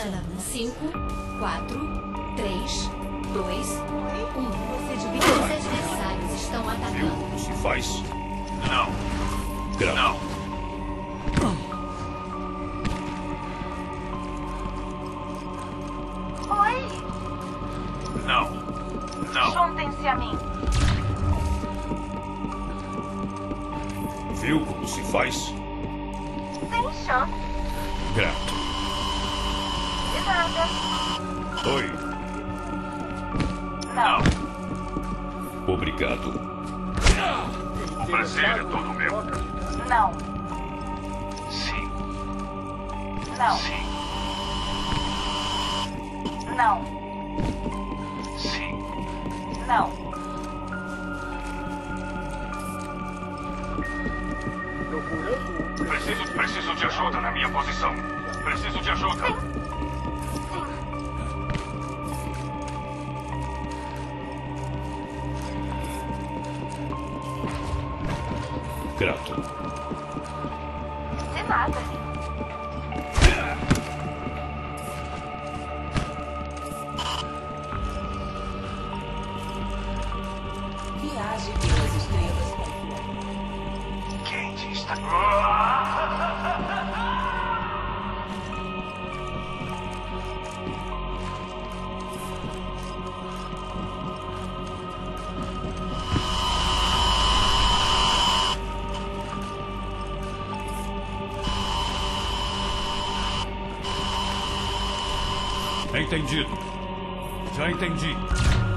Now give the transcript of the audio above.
5, 4, 3, 2, 1. Os adversários estão atacando. Viu? Se faz. Não. Não. Juntem-se a mim. Viu como se faz? Sem chance. Grato. De nada. Oi. Não. Obrigado. O prazer é todo meu. Não. Sim. Não. Sim. Não. Não. Preciso de ajuda na minha posição. Preciso de ajuda. Sim. Grato. De nada. Entendido. Já entendi.